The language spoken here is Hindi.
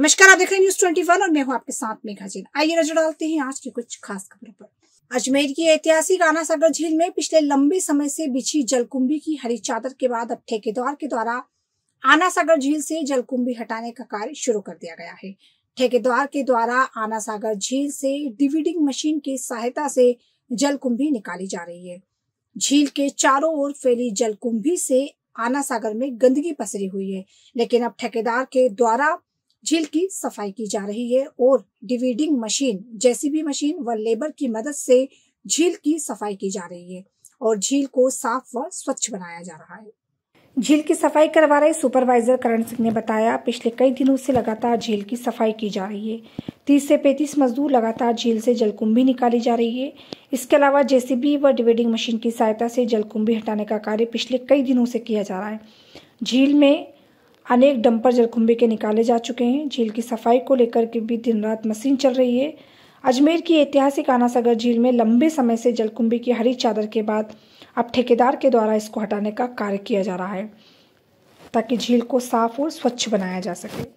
नमस्कार, आप देख रहे हैं न्यूज 21 और मैं हूं आपके साथ मेघा जैन। आइए नजर डालते हैं आज की कुछ खास खबरों पर। अजमेर की ऐतिहासिक आनासागर झील में पिछले लंबे समय से बिछी जलकुंभी की हरी चादर के बाद अब ठेकेदार के द्वारा आनासागर झील से जलकुंभी हटाने का कार्य शुरू कर दिया गया है। ठेकेदार के द्वारा आनासागर झील से डिवीडिंग मशीन की सहायता से जलकुंभी निकाली जा रही है। झील के चारों ओर फैली जलकुंभी से आनासागर में गंदगी पसरी हुई है, लेकिन अब ठेकेदार के द्वारा झील की सफाई की जा रही है और डिवीडिंग मशीन, जेसीबी मशीन व लेबर की मदद से झील की सफाई की जा रही है और झील को साफ व स्वच्छ बनाया जा रहा है। झील की सफाई करवा रहे सुपरवाइजर करण सिंह ने बताया, पिछले कई दिनों से लगातार झील की सफाई की जा रही है। 30 से 35 मजदूर लगातार झील से जलकुंभी निकाली जा रही है। इसके अलावा जेसीबी व डिवीडिंग मशीन की सहायता से जलकुंभी हटाने का कार्य पिछले कई दिनों से किया जा रहा है। झील में अनेक डंपर जलकुंभी के निकाले जा चुके हैं। झील की सफाई को लेकर के भी दिन रात मशीन चल रही है। अजमेर की ऐतिहासिक आनासागर झील में लंबे समय से जलकुंभी की हरी चादर के बाद अब ठेकेदार के द्वारा इसको हटाने का कार्य किया जा रहा है ताकि झील को साफ और स्वच्छ बनाया जा सके।